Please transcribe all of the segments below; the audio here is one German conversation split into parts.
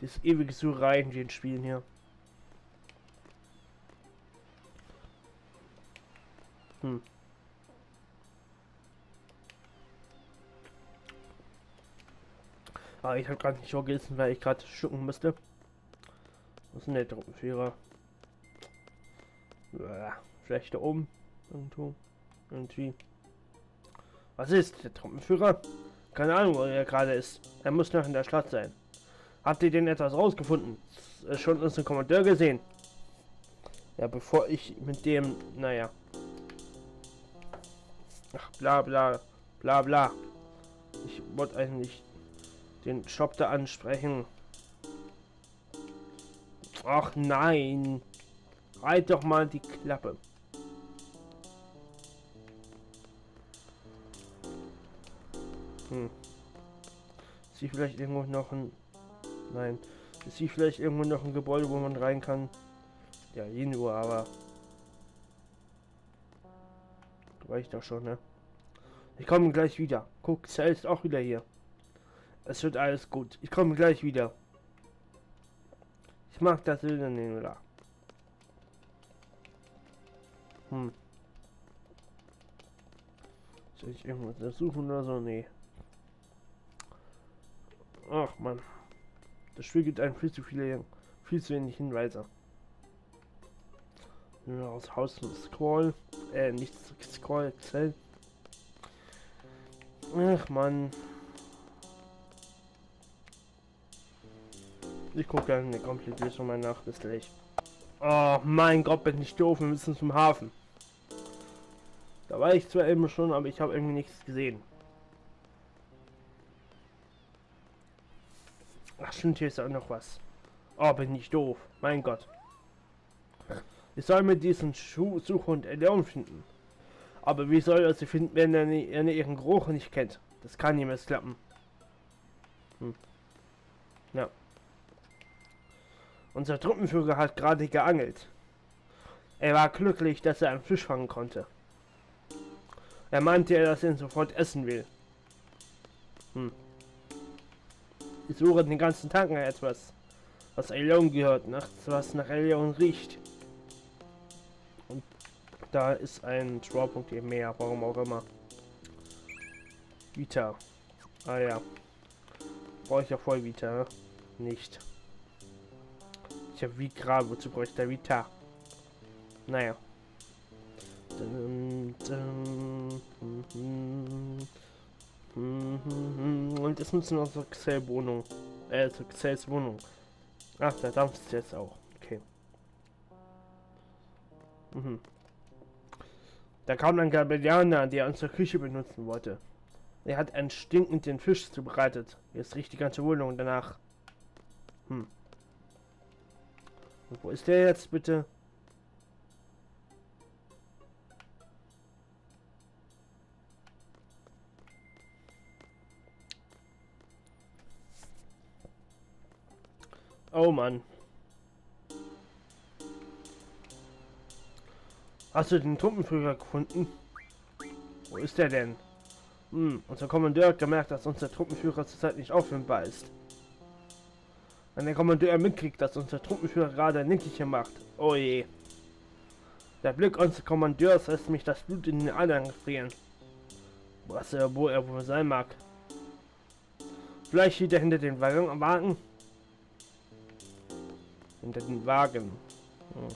Dieses ewige Suchereien in den Spielen hier. Hm. Aber ich habe gerade nicht vorgelesen, weil ich gerade schucken musste. Was ist denn der Truppenführer? Vielleicht da oben. Irgendwo. Irgendwie. Was ist der Truppenführer? Keine Ahnung, wo er gerade ist. Er muss noch in der Stadt sein. Habt ihr denn etwas rausgefunden? Schon unseren Kommandeur gesehen? Ja, bevor ich mit dem... Naja. Ach, bla bla. Bla bla. Ich wollte eigentlich den Shop da ansprechen. Ach nein. Halt doch mal die Klappe. Hm. Ist hier vielleicht irgendwo noch ein... Nein. Ist hier vielleicht irgendwo noch ein Gebäude, wo man rein kann? Ja, hier nur, aber... Du weißt doch schon, ne? Ich komme gleich wieder. Guck, Xell ist auch wieder hier. Es wird alles gut. Ich komme gleich wieder. Ich mag das wieder nehmen, da. Hm. Soll ich irgendwas suchen oder so? Nee. Ach man. Das Spiel gibt einem viel zu wenig Hinweise. Nur aus Haus von Squall. Nicht Squall, Xell. Ach man. Ich gucke gerne eine komplette Lösung mal nach, bis gleich. Oh mein Gott, bin ich doof, wir müssen zum Hafen. Da war ich zwar eben schon, aber ich habe irgendwie nichts gesehen. Ach stimmt, hier ist auch noch was. Oh, bin ich doof, mein Gott. Ich soll mir diesen Suchhund Leon finden. Aber wie soll er sie finden, wenn er ihren Geruch nicht kennt? Das kann ihm jetzt klappen. Hm. Ja. Unser Truppenführer hat gerade geangelt. Er war glücklich, dass er einen Fisch fangen konnte. Er meinte, dass er ihn sofort essen will. Hm. Ich suche den ganzen Tag nach etwas, was Leon gehört, nachts was nach Leon riecht. Und da ist ein Schwarpunkt im Meer, warum auch immer. Vita. Ah ja. Brauche ich ja voll Vita, ne? Nicht. Ich habe Vigra, wozu brauche ich da Vita? Naja. Und jetzt müssen wir unsere Xell-Wohnung. Zur Xells Wohnung. Ach, da dampft es jetzt auch. Okay. Mhm. Da kam ein Gabelianer, der unsere Küche benutzen wollte. Er hat einen stinkenden Fisch zubereitet. Jetzt riecht die ganze Wohnung danach. Hm. Und wo ist der jetzt bitte? Oh Mann. Hast du den Truppenführer gefunden? Wo ist der denn? Hm, unser Kommandeur hat gemerkt, dass unser Truppenführer zurzeit nicht auffindbar ist. Wenn der Kommandeur mitkriegt, dass unser Truppenführer gerade ein Nickerchen macht. Oh je. Der Blick unseres Kommandeurs lässt mich das Blut in den Adern gefrieren. Was er wohl sein mag. Vielleicht steht er hinter den Wagen am Wagen. Hinter den Wagen. Hm.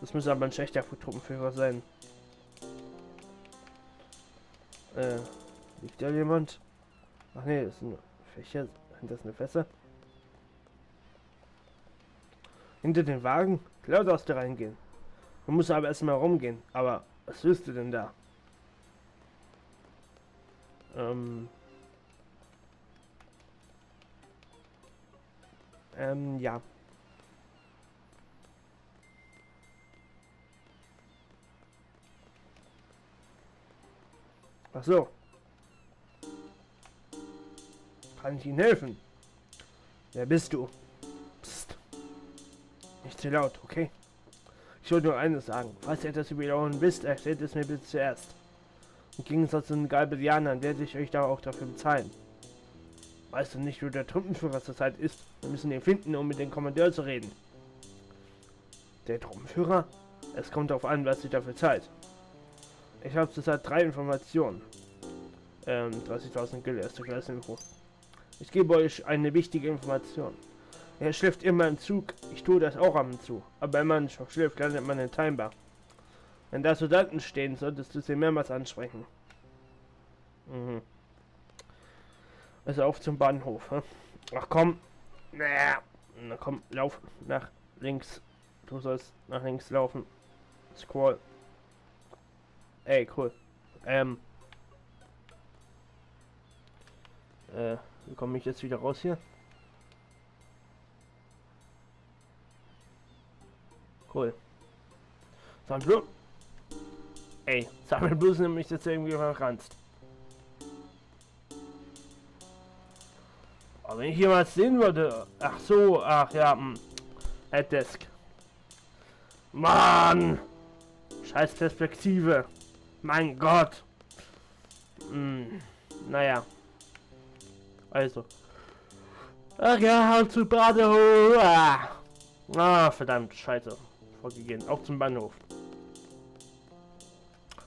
Das müsste aber ein schlechter Truppenführer sein. Liegt da jemand? Ach nee, das sind Fächer. Sind das eine Fässer? Hinter den Wagen? Klar darfst du reingehen. Man muss aber erstmal rumgehen. Aber was willst du denn da? Ja. Ach so. Kann ich Ihnen helfen? Wer bist du? Psst. Nicht zu laut, okay? Ich wollte nur eines sagen. Falls ihr etwas über Leon wisst, erzählt es mir bitte zuerst. Im Gegensatz zu den Galbesianern, werde ich euch da auch dafür bezahlen. Weißt du nicht, wo der Truppenführer zurzeit ist? Wir müssen ihn finden, um mit dem Kommandeur zu reden. Der Truppenführer? Es kommt darauf an, was ihr dafür zahlt. Ich habe zurzeit 3 Informationen. 30.000 Gilde, erste Klasse Info. Ich gebe euch eine wichtige Information. Er schläft immer im Zug. Ich tue das auch ab und zu. Aber wenn man schläft, landet man in Timber. Wenn da Soldaten stehen, solltest du sie mehrmals ansprechen. Mhm. Also auf zum Bahnhof. Hä? Ach komm. Na komm, lauf nach links. Du sollst nach links laufen. Squall. Ey, cool. Wie komme ich jetzt wieder raus hier? Cool. Sag bloß. Ey, sag mir bloß nämlich jetzt irgendwie verranzt. Aber wenn ich jemals sehen würde. Ach so, ach ja. Headdesk. Mann! Scheiß Perspektive. Mein Gott. Naja. Also. Ach ja, hau zu Badehof. Ah, verdammt, scheiße. Vorgegeben. Auch zum Bahnhof.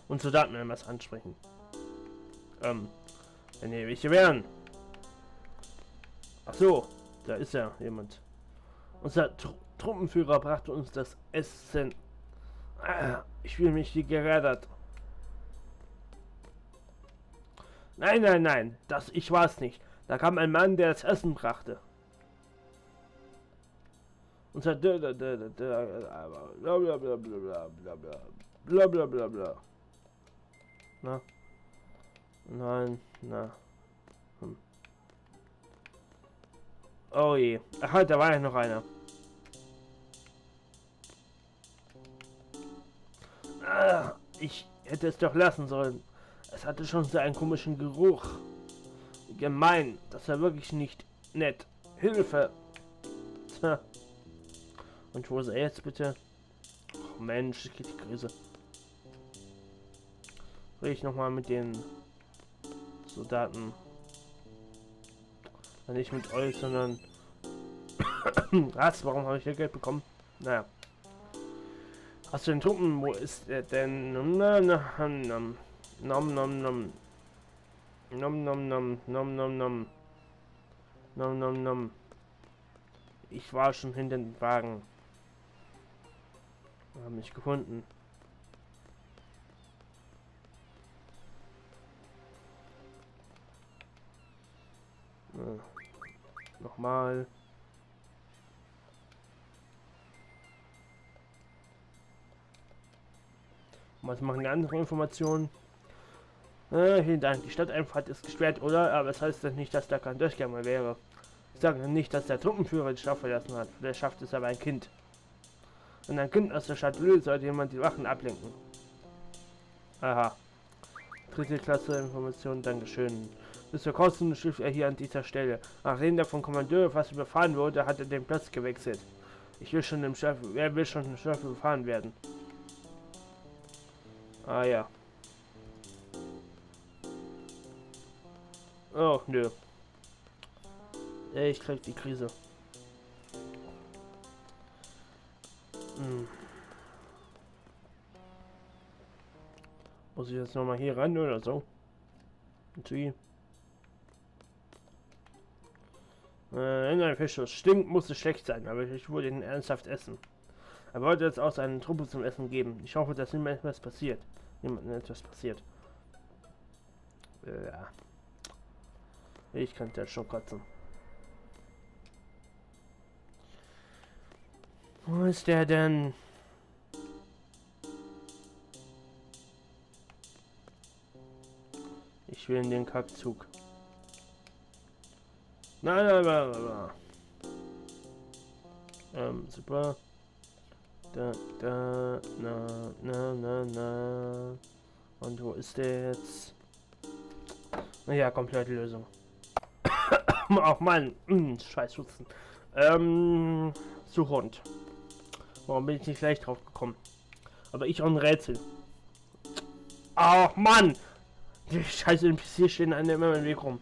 Und Soldaten einmal ansprechen. Wenn ihr welche wären. Ach so, da ist ja jemand. Unser Truppenführer brachte uns das Essen. Ich fühle mich wie gerädert. Nein, nein, nein, ich war's nicht. Da kam ein Mann, der das Essen brachte. Unser blablabla. Na? Nein, na. Oh je. Ach halt, da war ja noch einer. Ah, ich hätte es doch lassen sollen. Es hatte schon so einen komischen Geruch. Gemein. Das war wirklich nicht nett. Hilfe. Tja. Und wo ist er jetzt bitte? Oh Mensch, es geht die Krise. Rede ich nochmal mit den Soldaten. Nicht mit euch, sondern... Was? Warum habe ich hier Geld bekommen? Naja. Hast du den Truppen? Wo ist er denn? Nom nom nom. Nom nom nom. Nom nom nom. Nom nom nom. Ich war schon hinter den Wagen. Haben mich gefunden. Nochmal. Was machen die anderen Informationen? Vielen Dank. Die Stadteinfahrt ist gesperrt, oder? Aber es heißt das nicht, dass da kein Durchgang mehr wäre. Ich sage nicht, dass der Truppenführer die Stadt verlassen hat. Vielleicht schafft es aber ein Kind. Wenn ein Kind aus der Stadt will, sollte jemand die Wachen ablenken. Aha. 3. Klasse Information, Dankeschön. Bis zur Kosten schlief er hier an dieser Stelle. Nachdem der vom Kommandeur fast überfahren wurde, hat er den Platz gewechselt. Wer will schon im Schaf überfahren werden? Ah ja. Oh, nö. Ich krieg die Krise. Muss ich jetzt nochmal hier ran oder so? Natürlich. Wenn ein Fischschuss stinkt, muss es schlecht sein, aber ich würde ihn ernsthaft essen. Er wollte jetzt auch seine Truppe zum Essen geben. Ich hoffe, dass niemandem etwas passiert. Ja. Ich kann das schon kotzen. Wo ist der denn? Ich will in den Kackzug. Nein. Super. Na. Und wo ist der jetzt? Naja, komplette Lösung. Ach man, scheiß Hutzen. Suchhund. Warum bin ich nicht gleich drauf gekommen? Aber ich auch ein Rätsel. Ach man! Die scheiß NPC stehen einem immer im Weg rum.